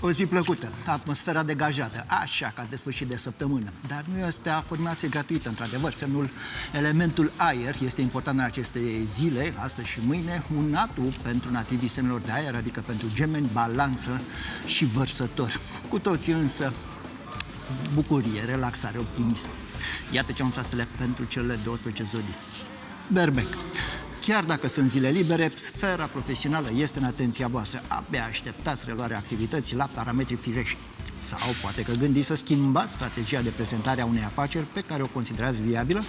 O zi plăcută, atmosfera degajată, așa ca de sfârșit de săptămână. Dar nu este afirmație gratuită, într-adevăr. Semnul, elementul aer, este important în aceste zile, astăzi și mâine, un atu pentru nativii semnelor de aer, adică pentru gemeni, balanță și vărsători. Cu toții însă, bucurie, relaxare, optimism. Iată ce anunțasele pentru cele 12 zodii. Berbec. Chiar dacă sunt zile libere, sfera profesională este în atenția voastră. Abia așteptați reluarea activității la parametri firești. Sau poate că gândiți să schimbați strategia de prezentare a unei afaceri pe care o considerați viabilă,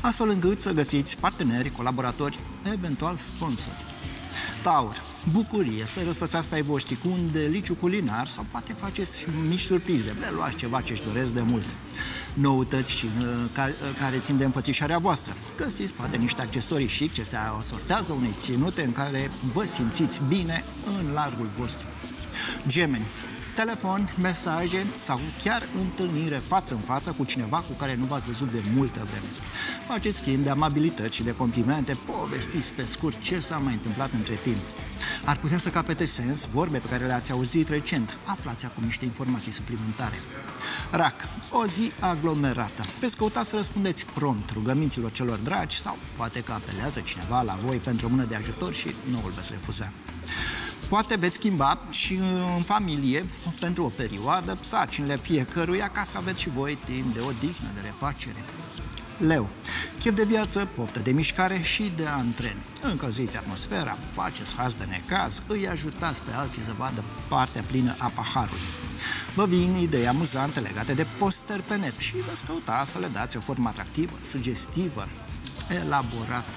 astfel încât să găsiți parteneri, colaboratori, eventual sponsori. Taur. Bucurie, să răsfățați pe ai voștri cu un deliciu culinar sau poate faceți mici surprize, le luați ceva ce-și doresc de mult. Noutăți și, care țin de înfățișarea voastră. Găsiți poate niște accesorii chic ce se asortează unei ținute în care vă simțiți bine în largul vostru. Gemeni. Telefon, mesaje sau chiar întâlnire față în față cu cineva cu care nu v-ați văzut de multă vreme. Faceți schimb de amabilități și de complimente, povestiți pe scurt ce s-a mai întâmplat între timp. Ar putea să capete sens vorbe pe care le-ați auzit recent. Aflați acum niște informații suplimentare. Rac. O zi aglomerată. Veți căuta să răspundeți prompt rugăminților celor dragi sau poate că apelează cineva la voi pentru o mână de ajutor și nu îl veți refuza. Poate veți schimba și în familie, pentru o perioadă, sarcinile fiecăruia ca să aveți și voi timp de odihnă, de refacere. Leu. Chef de viață, poftă de mișcare și de antren. Încălziți atmosfera, faceți haz de necaz, îi ajutați pe alții să vadă partea plină a paharului. Vă vin idei amuzante legate de posteri pe net și veți căuta să le dați o formă atractivă, sugestivă, elaborată.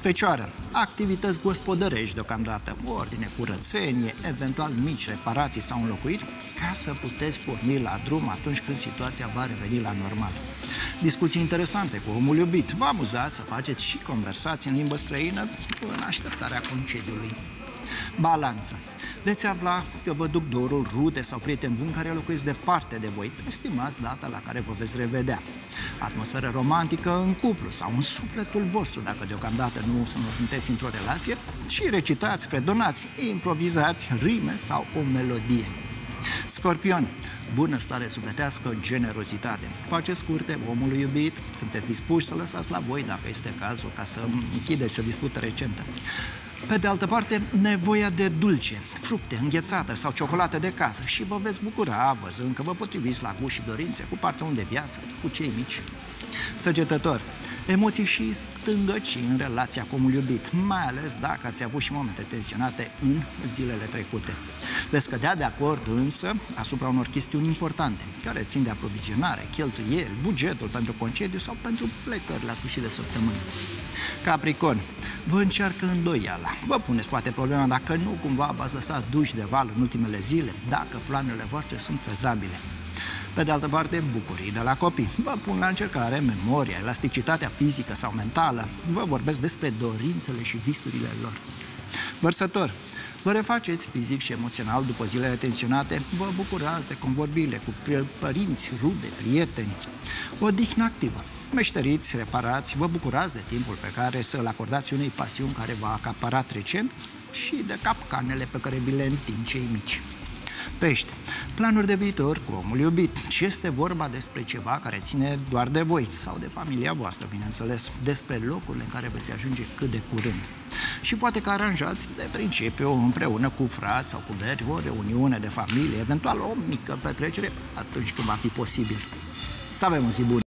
Fecioară. Activități gospodărești deocamdată, ordine, curățenie, eventual mici reparații sau înlocuiri, ca să puteți porni la drum atunci când situația va reveni la normal. Discuții interesante cu omul iubit. Vă amuzați să faceți și conversații în limbă străină în așteptarea concediului. Balanță. Veți afla că vă duc dorul rude sau prieteni buni care locuiesc departe de voi. Estimați data la care vă veți revedea. Atmosferă romantică în cuplu sau în sufletul vostru, dacă deocamdată nu sunteți într-o relație, și recitați, fredonați, improvizați rime sau o melodie. Scorpion. Bunăstare sufletească, generozitate. Faceți curte omului iubit, sunteți dispuși să lăsați la voi, dacă este cazul, ca să închideți o dispută recentă. Pe de altă parte, nevoia de dulce, fructe înghețată sau ciocolată de casă și vă veți bucura văzând că vă potriviți la gust și dorințe cu partenerul de viață, cu cei mici. Săgetător. Emoții și stângăcii în relația cu omul iubit, mai ales dacă ați avut și momente tensionate în zilele trecute. Veți cădea de acord însă asupra unor chestiuni importante, care țin de aprovizionare, cheltuieli, bugetul pentru concediu sau pentru plecări la sfârșit de săptămână. Capricorn. Vă încearcă îndoiala. Vă puneți poate problema dacă nu cumva v-ați lăsat duși de val în ultimele zile, dacă planurile voastre sunt fezabile. Pe de altă parte, bucurii de la copii. Vă pun la încercare memoria, elasticitatea fizică sau mentală. Vă vorbesc despre dorințele și visurile lor. Vărsător. Vă refaceți fizic și emoțional după zilele tensionate. Vă bucurați de convorbirile cu părinți, rude, prieteni. Odihnă activă. Meșteriți, reparați, vă bucurați de timpul pe care să-l acordați unei pasiuni care v-a acaparat recent și de capcanele pe care vi le întind cei mici. Pești. Planuri de viitor cu omul iubit. Și este vorba despre ceva care ține doar de voi sau de familia voastră, bineînțeles, despre locurile în care veți ajunge cât de curând. Și poate că aranjați, de principiu, împreună cu frați sau cu veri, o reuniune de familie, eventual o mică petrecere, atunci când va fi posibil. Să avem o zi bună!